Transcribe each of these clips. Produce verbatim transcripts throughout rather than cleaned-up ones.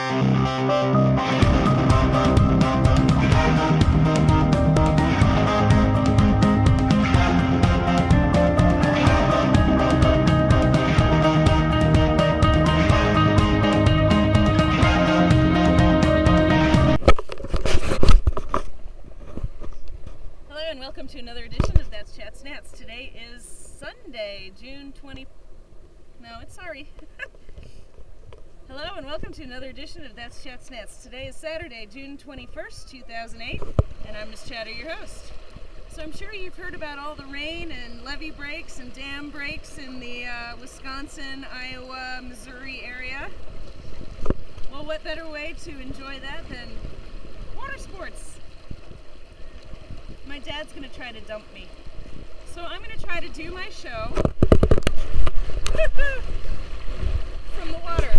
Hello and welcome to another edition of That's Chat's Nats. Today is Sunday, June twentieth. No, it's sorry. Hello and welcome to another edition of That's Chat's Nats. Today is Saturday, June twenty-first, two thousand eight, and I'm Miz Chatter, your host. So I'm sure you've heard about all the rain and levee breaks and dam breaks in the uh, Wisconsin, Iowa, Missouri area. Well, what better way to enjoy that than water sports? My dad's going to try to dump me. So I'm going to try to do my show from the water.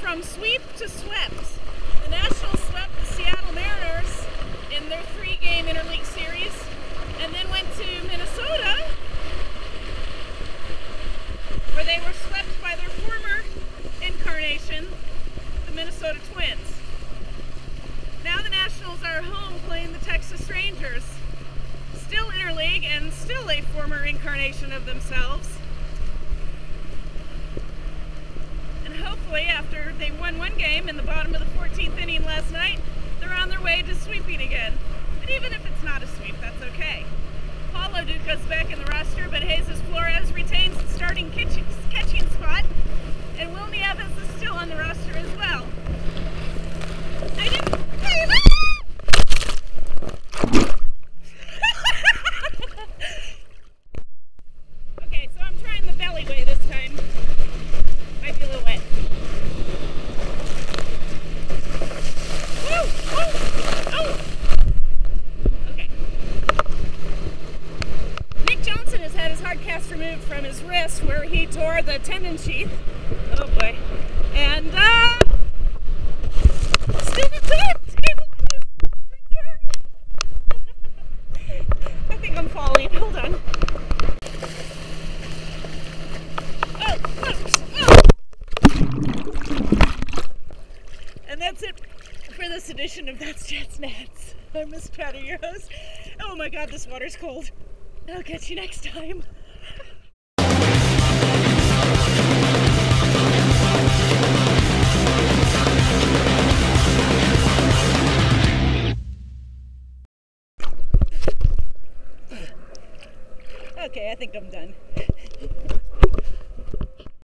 From sweep to swept, the Nationals swept the Seattle Mariners in their three-game interleague series, and then went to Minnesota, where they were swept by their former incarnation, the Minnesota Twins. Now the Nationals are home playing the Texas Rangers, still interleague and still a former incarnation of themselves. Hopefully, after they won one game in the bottom of the fourteenth inning last night, they're on their way to sweeping again. But even if it's not a sweep, that's okay. Paulo Duca's back in the roster, but Jesus Flores retains the starting catching, catching spot, and Will Nieves is still on the roster as well. I didn't... Okay, so I'm trying the belly way this time. I feel it wet. Woo! Oh! Oh! Okay. Nick Johnson has had his hard cast removed from his wrist where he tore the tendon sheath. Oh boy. And, uh... Stephen Pitt! I think I'm falling. Hold on. That's it for this edition of That's Chat's Nats. I'm Miz Chatter, your host. Oh my god, this water's cold. I'll catch you next time. Okay, I think I'm done.